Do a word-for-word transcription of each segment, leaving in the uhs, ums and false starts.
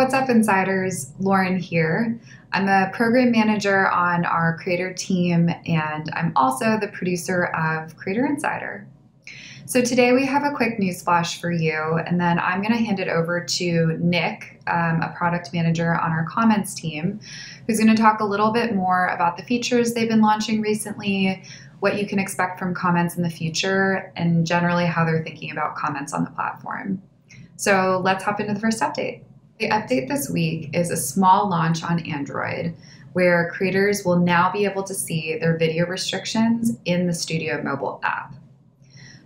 What's up, Insiders? Lauren here. I'm a program manager on our creator team, and I'm also the producer of Creator Insider. So today we have a quick newsflash for you, and then I'm going to hand it over to Nick, um, a product manager on our comments team, who's going to talk a little bit more about the features they've been launching recently, what you can expect from comments in the future, and generally how they're thinking about comments on the platform. So let's hop into the first update. The update this week is a small launch on Android, where creators will now be able to see their video restrictions in the Studio Mobile app.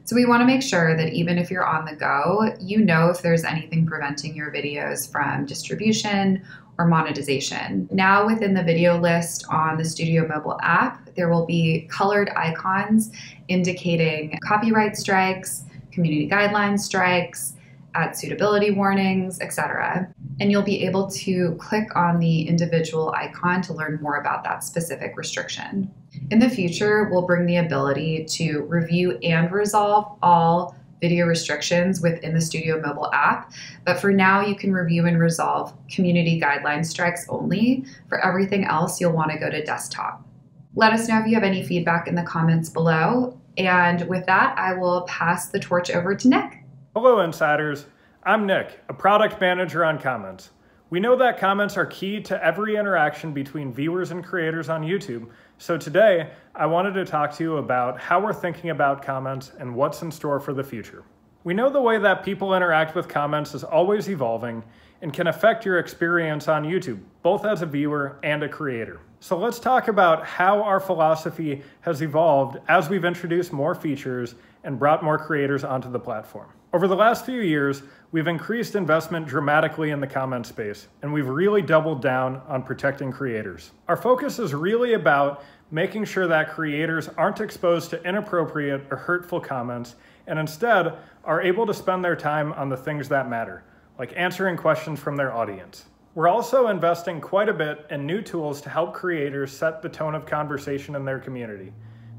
So we want to make sure that even if you're on the go, you know if there's anything preventing your videos from distribution or monetization. Now within the video list on the Studio Mobile app, there will be colored icons indicating copyright strikes, community guideline strikes, ad suitability warnings, et cetera. And you'll be able to click on the individual icon to learn more about that specific restriction. In the future, we'll bring the ability to review and resolve all video restrictions within the Studio Mobile app, but for now you can review and resolve community guideline strikes only. For everything else, you'll want to go to desktop. Let us know if you have any feedback in the comments below, and with that, I will pass the torch over to Nick. Hello, Insiders. I'm Nick, a product manager on comments. We know that comments are key to every interaction between viewers and creators on YouTube, so today I wanted to talk to you about how we're thinking about comments and what's in store for the future. We know the way that people interact with comments is always evolving and can affect your experience on YouTube, both as a viewer and a creator. So let's talk about how our philosophy has evolved as we've introduced more features and brought more creators onto the platform. Over the last few years, we've increased investment dramatically in the comment space, and we've really doubled down on protecting creators. Our focus is really about making sure that creators aren't exposed to inappropriate or hurtful comments, and instead are able to spend their time on the things that matter, like answering questions from their audience. We're also investing quite a bit in new tools to help creators set the tone of conversation in their community,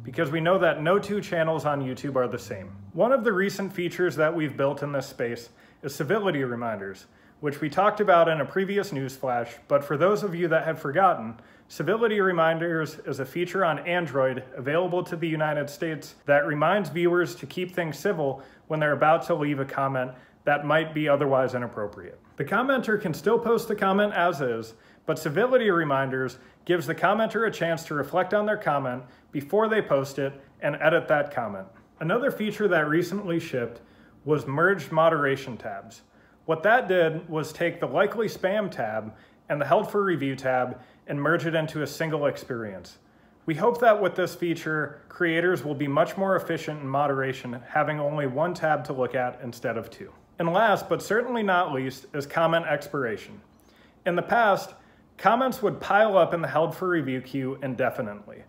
because we know that no two channels on YouTube are the same. One of the recent features that we've built in this space is Civility Reminders, which we talked about in a previous newsflash, but for those of you that have forgotten, Civility Reminders is a feature on Android available to the United States that reminds viewers to keep things civil when they're about to leave a comment that might be otherwise inappropriate. The commenter can still post the comment as is, but Civility Reminders gives the commenter a chance to reflect on their comment before they post it and edit that comment. Another feature that recently shipped was merged moderation tabs. What that did was take the likely spam tab and the held for review tab and merge it into a single experience. We hope that with this feature, creators will be much more efficient in moderation, having only one tab to look at instead of two. And last, but certainly not least, is comment expiration. In the past, comments would pile up in the held for review queue indefinitely.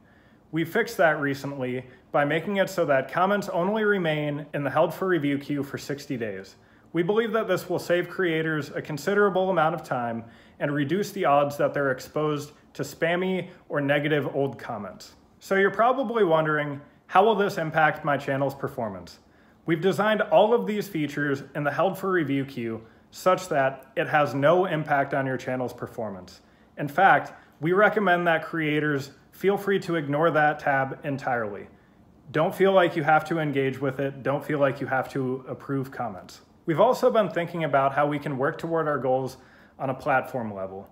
We fixed that recently by making it so that comments only remain in the held for review queue for sixty days. We believe that this will save creators a considerable amount of time and reduce the odds that they're exposed to spammy or negative old comments. So you're probably wondering, how will this impact my channel's performance? We've designed all of these features in the held for review queue such that it has no impact on your channel's performance. In fact, we recommend that creators feel free to ignore that tab entirely. Don't feel like you have to engage with it. Don't feel like you have to approve comments. We've also been thinking about how we can work toward our goals on a platform level.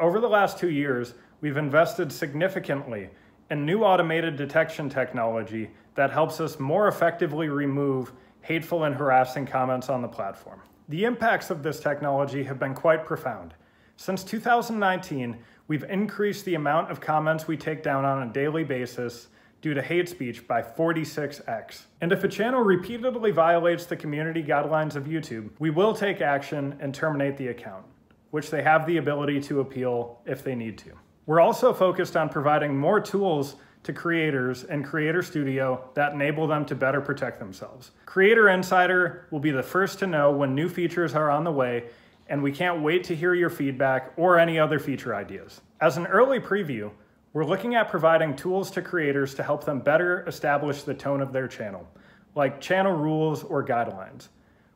Over the last two years, we've invested significantly in new automated detection technology that helps us more effectively remove hateful and harassing comments on the platform. The impacts of this technology have been quite profound. Since two thousand nineteen, we've increased the amount of comments we take down on a daily basis due to hate speech by forty-six X. And if a channel repeatedly violates the community guidelines of YouTube, we will take action and terminate the account, which they have the ability to appeal if they need to. We're also focused on providing more tools to creators and Creator Studio that enable them to better protect themselves. Creator Insider will be the first to know when new features are on the way, and we can't wait to hear your feedback or any other feature ideas. As an early preview, we're looking at providing tools to creators to help them better establish the tone of their channel, like channel rules or guidelines.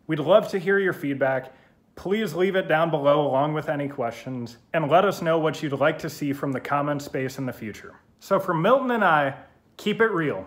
We'd love to hear your feedback, Please leave it down below along with any questions, and let us know what you'd like to see from the comment space in the future. So for Milton and I, keep it real.